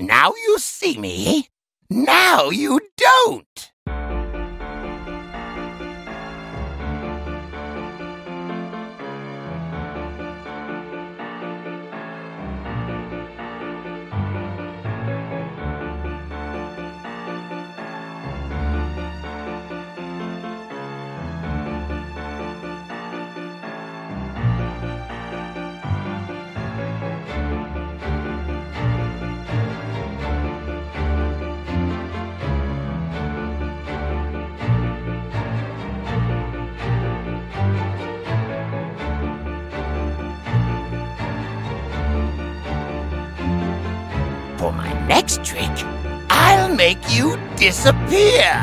Now you see me, now you don't. For my next trick, I'll make you disappear!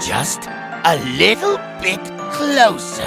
Just a little bit closer.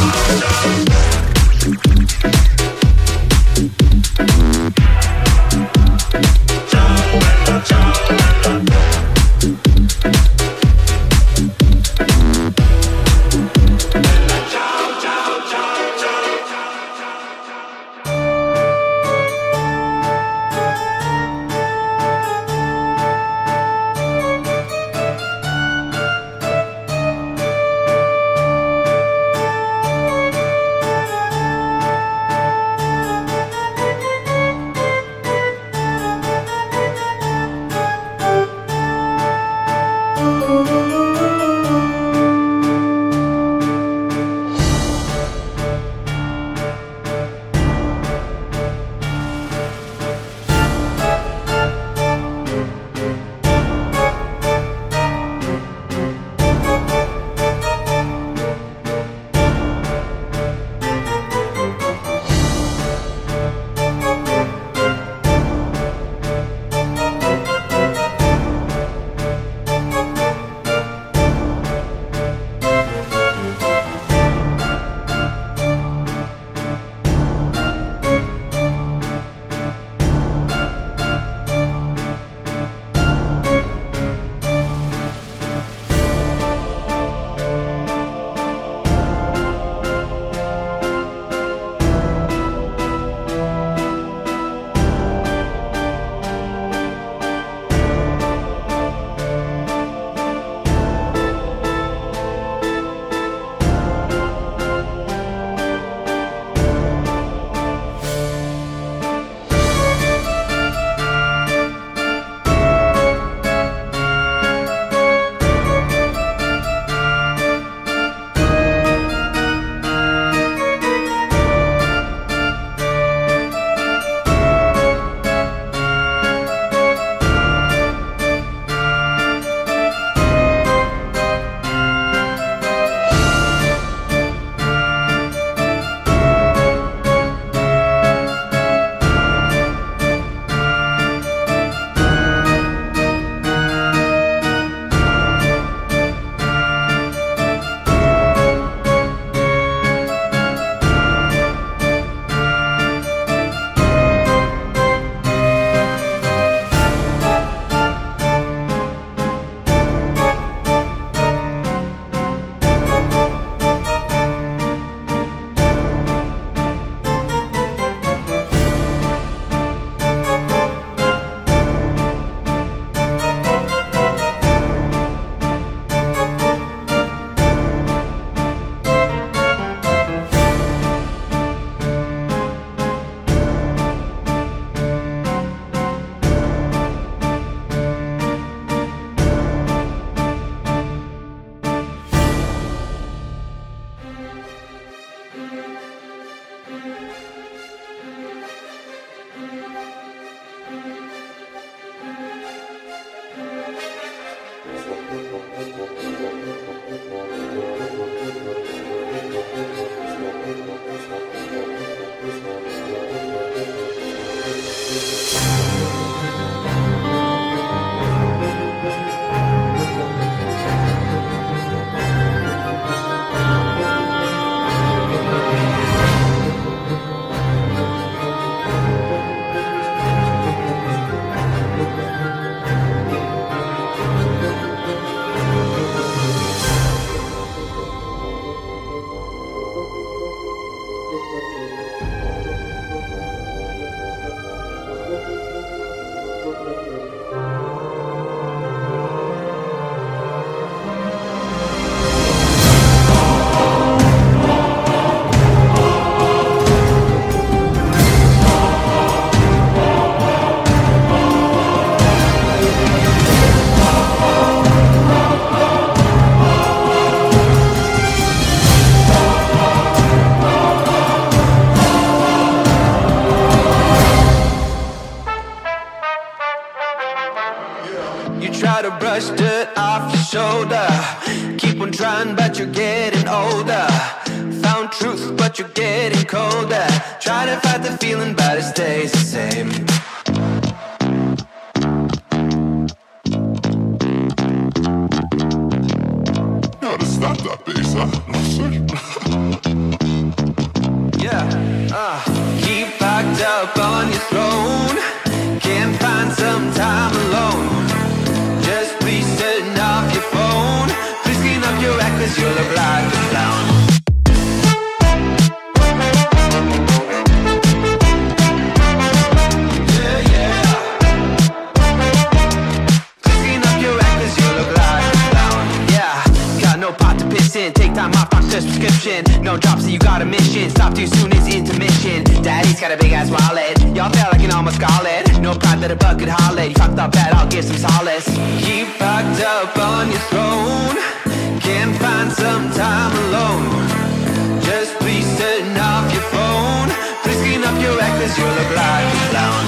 Not that big, huh? alone. Can't find some time alone. Just please turn off your phone. Please clean up your act, 'cause you'll look like a clown. Take time off, doctor's prescription. No drops, so you got a mission. Stop too soon, it's intermission. Daddy's got a big ass wallet. Y'all feel like an almost scarlet. No pride that a buck could holler. You fucked up bad, I'll give some solace. You fucked up on your throne. Can't find some time alone. Just please turn off your phone. Please clean up your act, 'cause you'll look like a clown.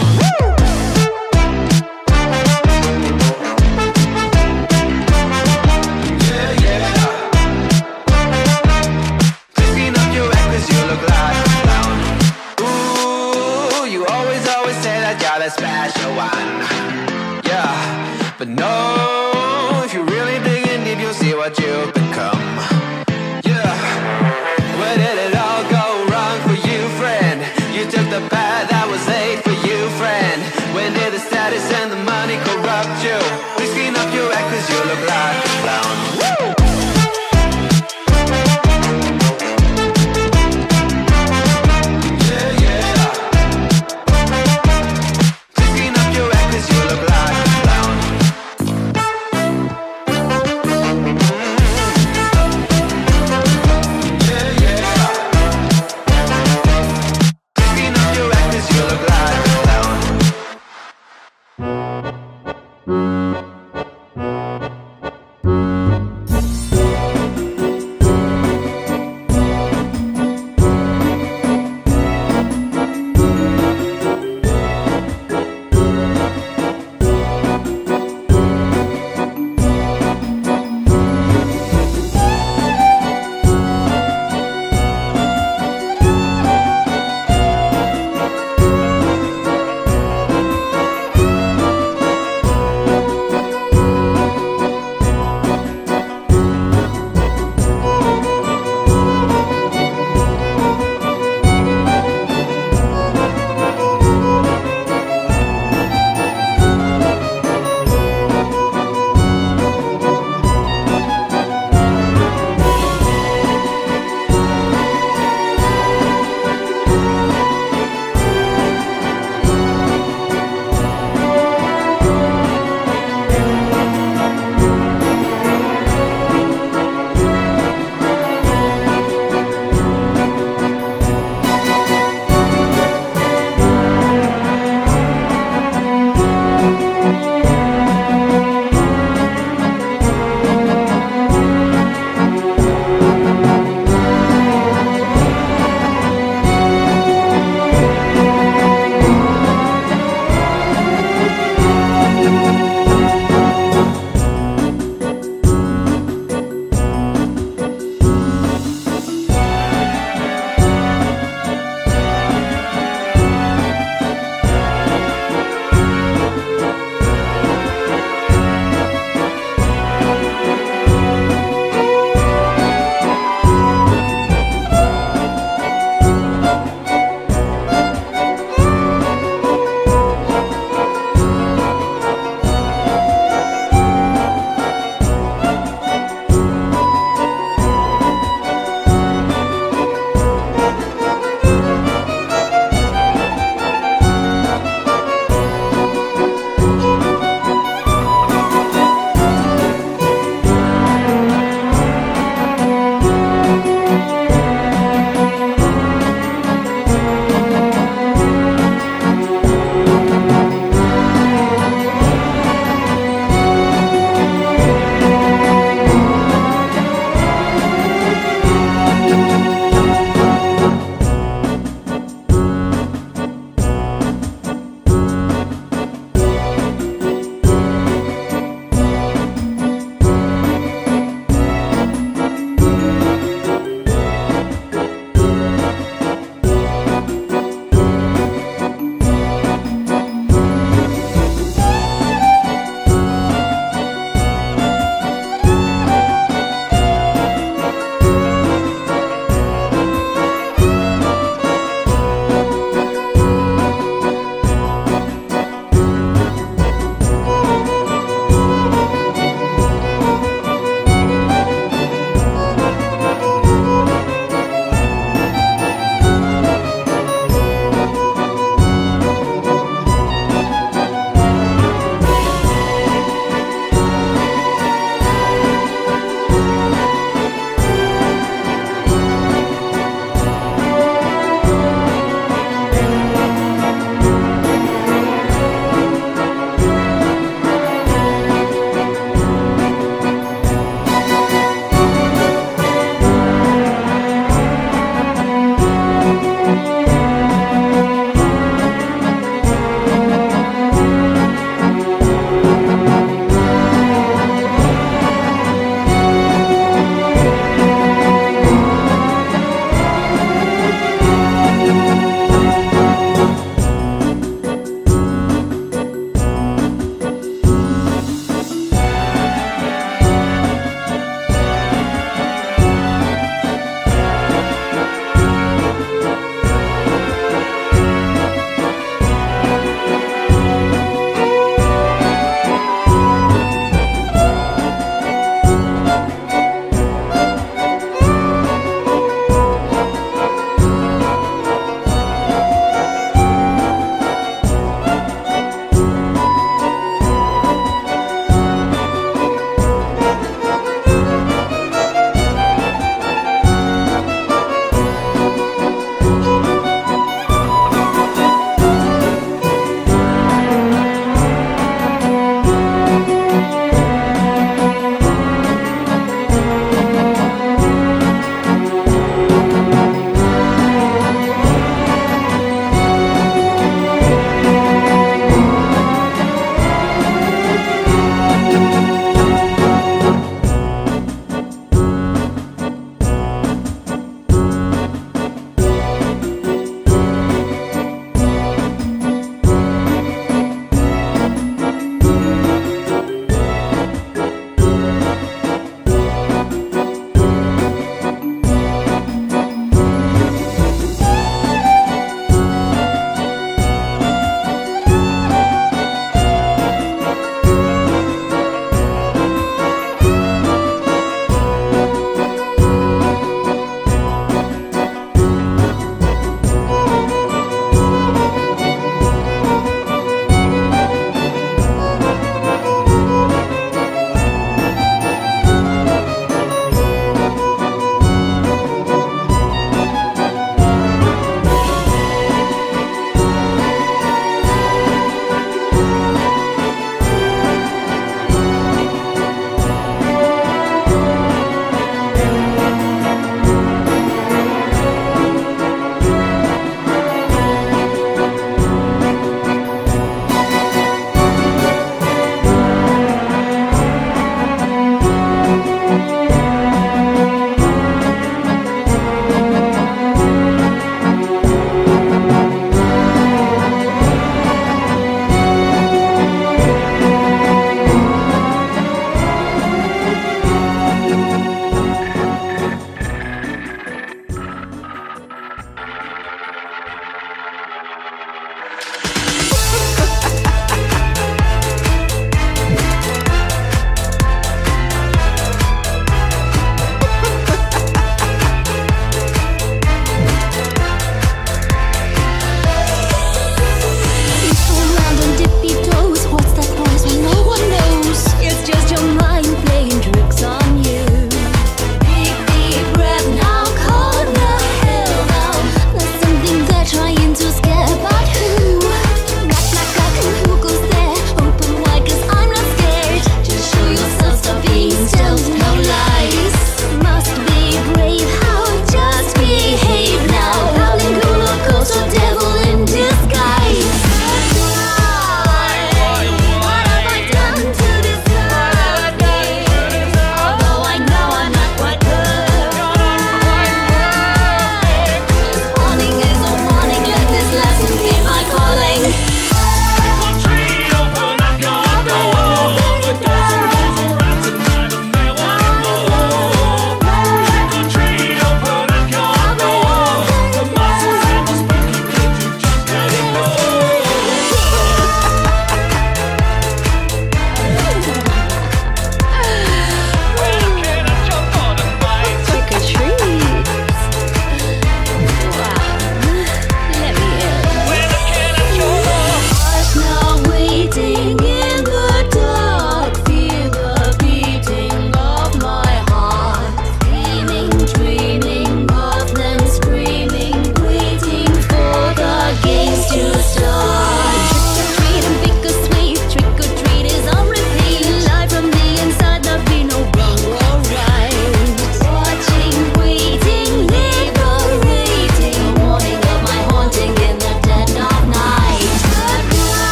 Special one, yeah, but no, if you're really digging deep, you'll see what you've become, yeah. Where did it all go wrong for you, friend? You took the path that was laid for you, friend. When did the status and the money corrupt you? Please clean up your act, 'cause you look like a clown.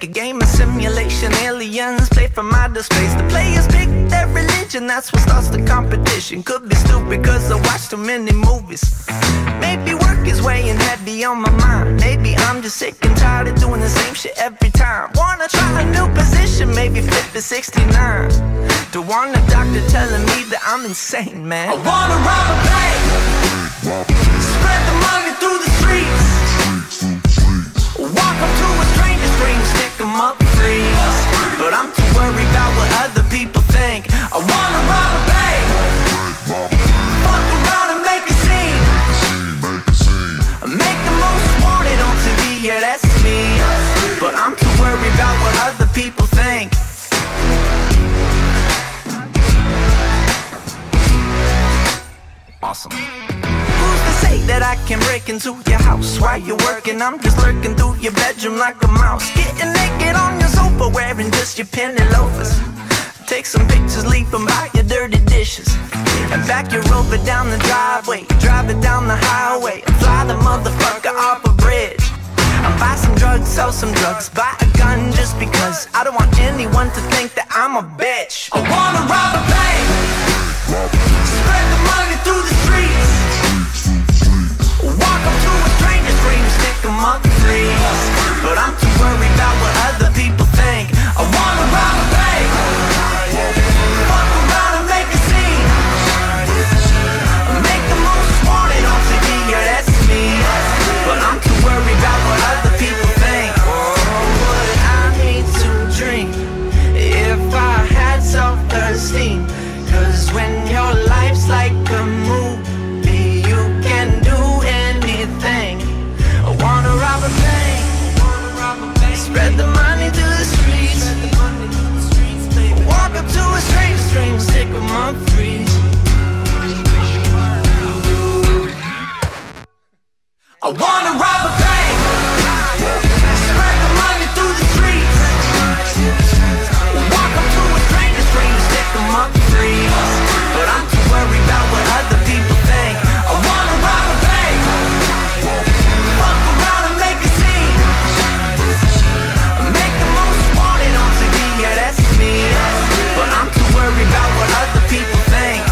like a game of simulation. Aliens play from outer space. The players pick their religion, that's what starts the competition. Could be stupid cause I watched too many movies. Maybe work is weighing heavy on my mind. Maybe I'm just sick and tired of doing the same shit every time. Wanna try a new position, maybe flip at 69. Don't want a doctor telling me that I'm insane, man. I wanna rob a bank, spread the money through the streets, walk up to a stranger's dream, stick them up, please. But I'm too worried about what other people think. I wanna rob a bank, fuck around and make a scene, make the most wanted on TV, yeah that's me. But I'm too worried about what other people think. Awesome. Who's to say that I can break into your house while you're working? I'm just lurking through your bedroom like a mouse, getting naked on your sofa, wearing just your penny loafers. Take some pictures, leave them by your dirty dishes, and back your Rover down the driveway, drive it down the highway, and fly the motherfucker off a bridge. And buy some drugs, sell some drugs, buy a gun just because. I don't want anyone to think that I'm a bitch. I wanna rob a bank, spread the money through the streets, walk up to a stranger's dream, stick them up, please. But I'm too worried about what other people think. I wanna rob a bank, fuck around and make a scene, make the most wanted on TV, yeah that's me. But I'm too worried about what other people think. Oh, would I need to drink if I had self-esteem? Cause when your life's like a movie, you can do anything. I wanna rob a bank, spread the money to the streets, walk up to a stranger's dream, stick them up, free. I wanna rob a bank, spread the money through the streets, walk up to a stranger's dream, stick them up, free. But I'm too worried about what other people think. I wanna rob a bank, fuck around and make a scene, make the most wanted on TV, yeah that's me. But I'm too worried about what other people think.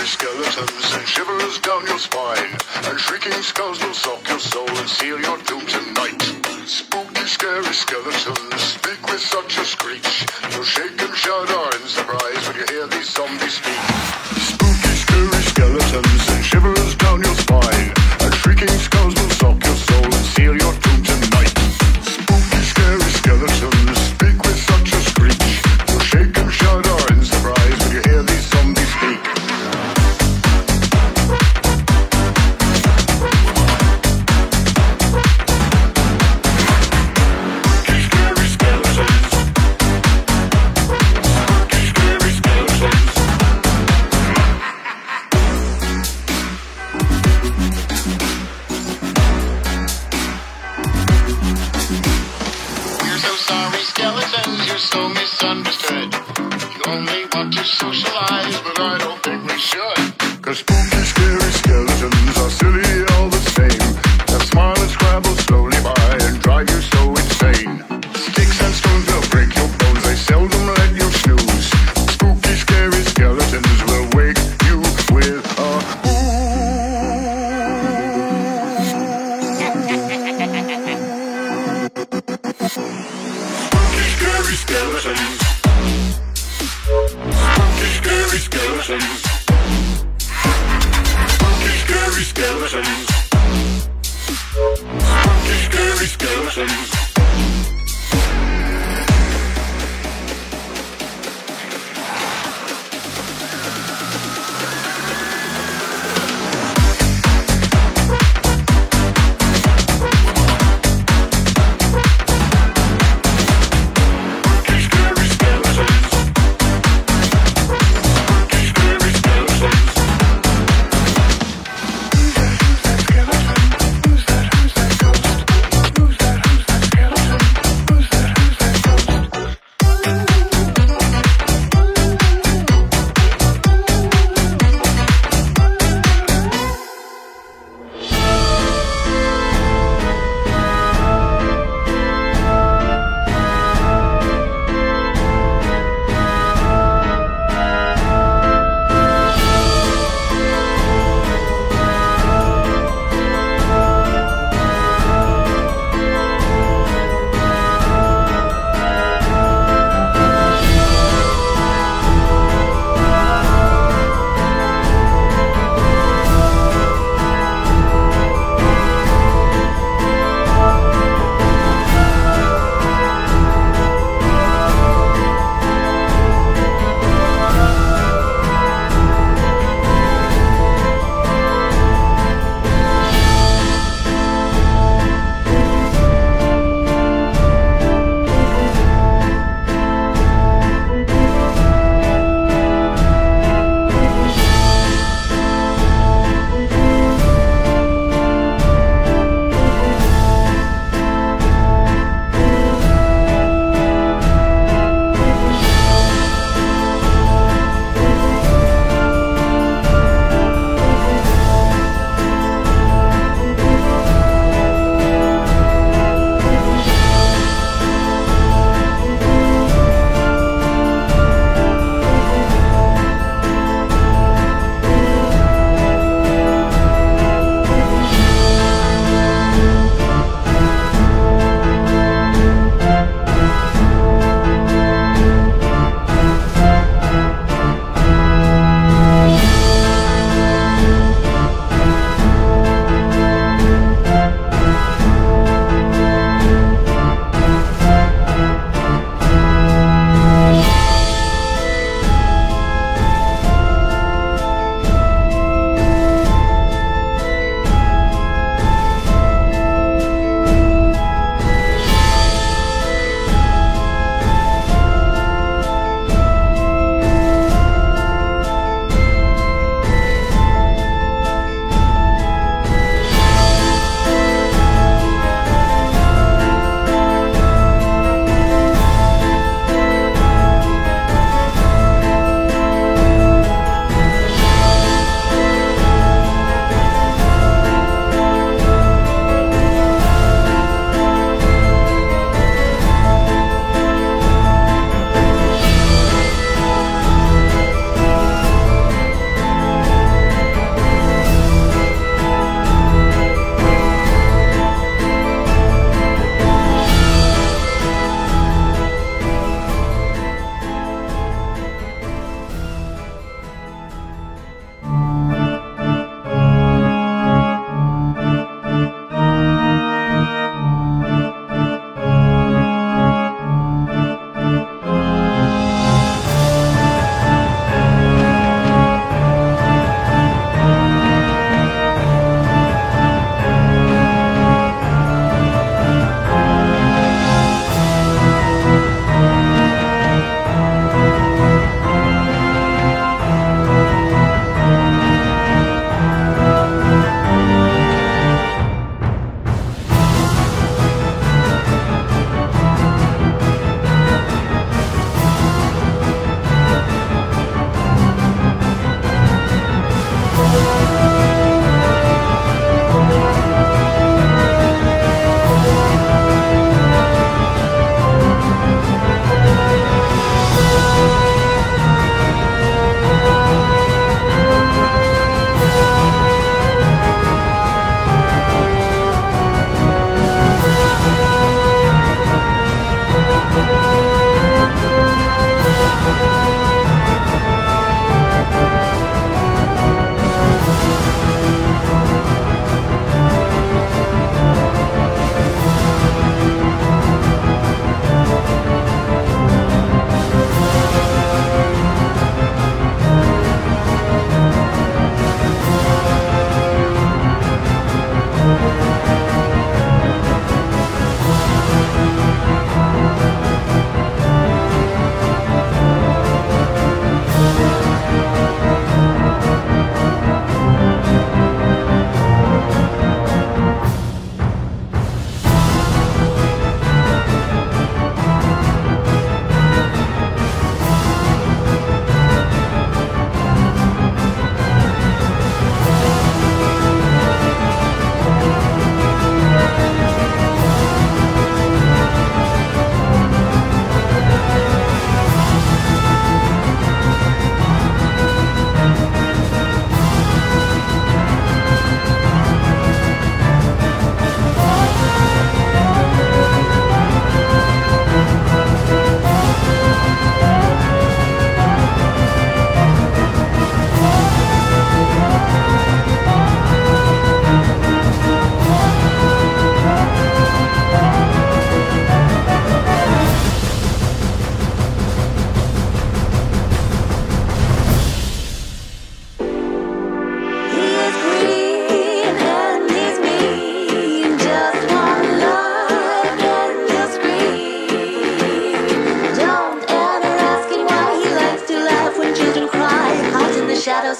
fiery skeletons and shivers down your spine, and shrieking skulls will sock your soul and seal your doom tonight. Spooky, scary skeletons speak with such a screech, you'll shake and shudder in surprise when you hear these zombies speak. Spooky, scary skeletons and shivers down your spine, and shrieking skulls will sock your soul and seal your doom tonight. Spooky, scary skeletons speak with such a screech, you'll shake and shudder in surprise when you hear these zombies speak.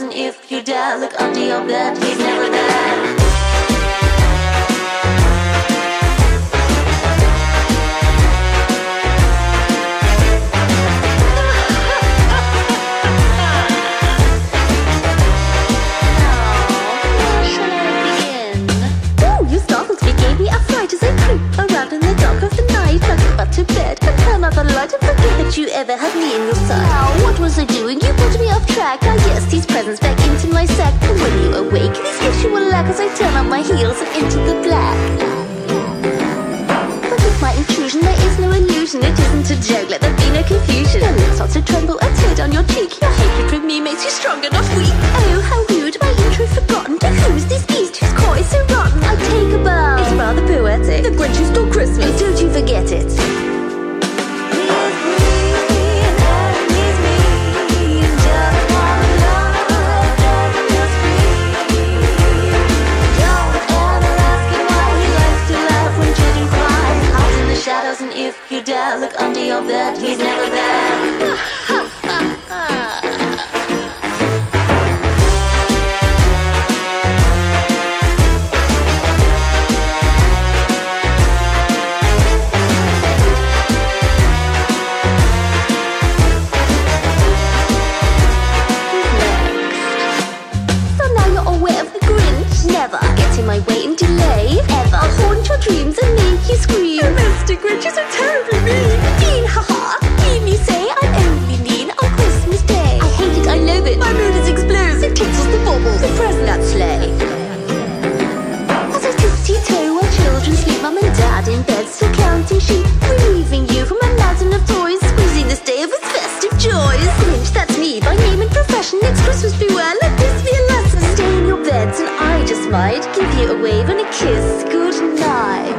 doesn't if you dare. Look under your bed, he's never there. You ever had me in your sight? Now, what was I doing? You pulled me off track. I guess these presents back into my sack. And when you awake, this gives you a lack as I turn on my heels and into the black. But with my intrusion, there is no illusion. It isn't a joke, let there be no confusion. Your lips start to tremble, a tear down your cheek. Your hatred with me makes you stronger, not weak. Oh, how rude, my intro forgotten. To who's this beast whose core is so rotten? I take a bow. It's rather poetic. The Grinch who stole Christmas. Don't you forget it. And if you dare, look under your bed, he's never there. Next. So now you're aware of the Grinch. Never get in my way and delay. Ever I'll haunt your dreams and make you scream. Mr. Grinch is so terribly mean. Mean, haha. Mean, you say. I'm only mean on Christmas Day. I hate it, I love it. My mood is explodes. It tickles the baubles. The present sleigh. As I tipsy-toe while children sleep, Mum and Dad in bed still counting sheep. Relieving you from a mountain of toys, squeezing this day of its festive joys. Grinch, that's me, by name and profession. Next Christmas, beware, let this be a lesson. Stay in your beds and I just might give you a wave and a kiss. Good night.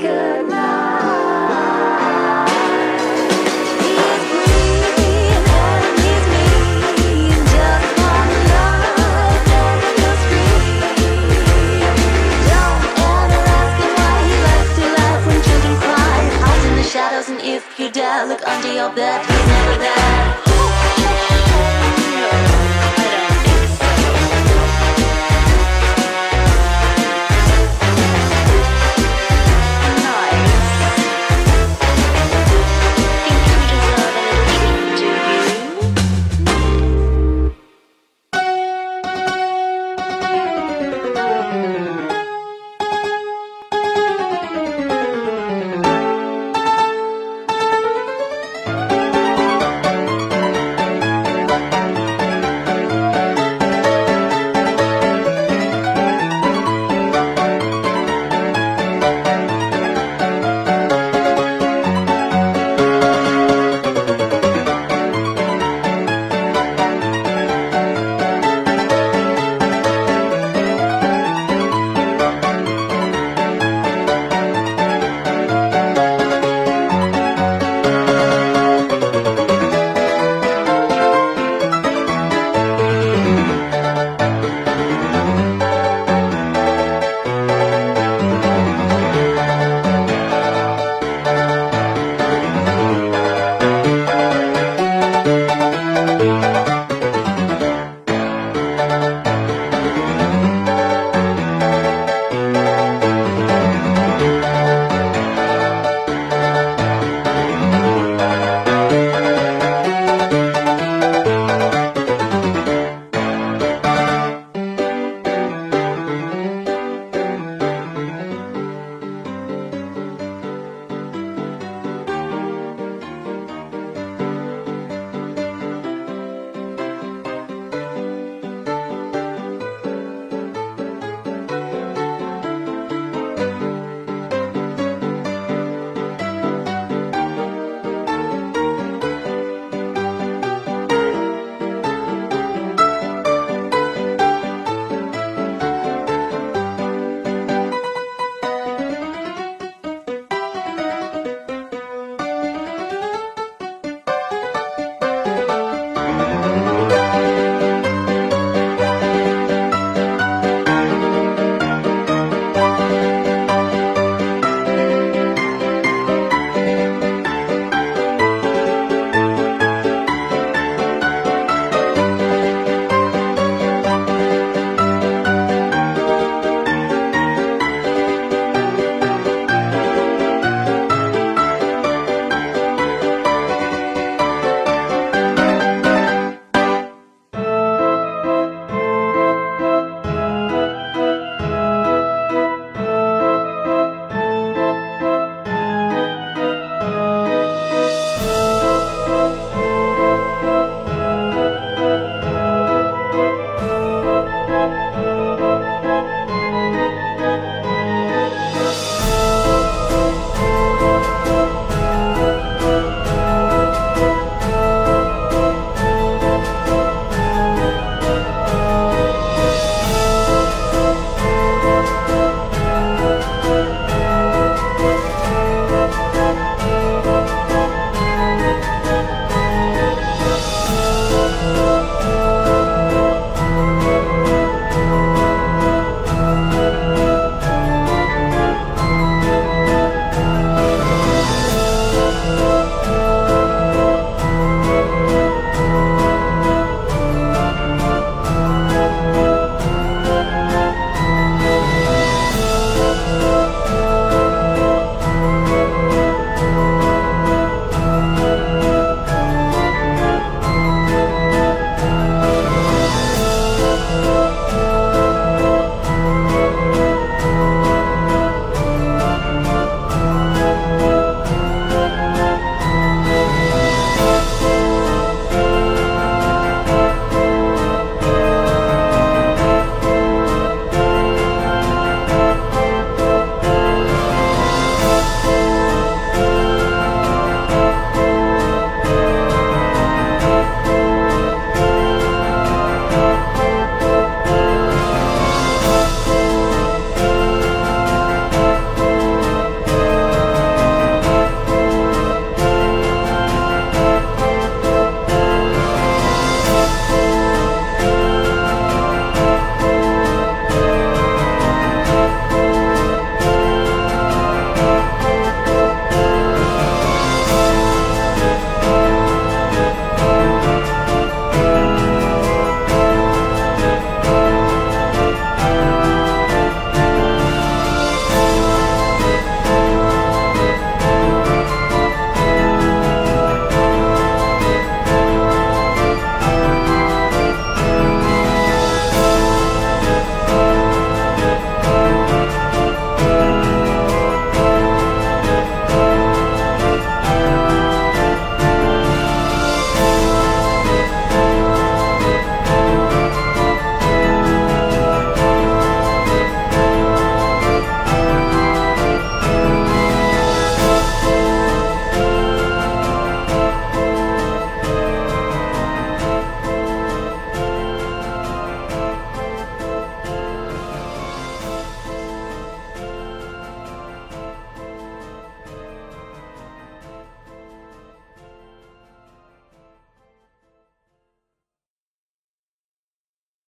Good night.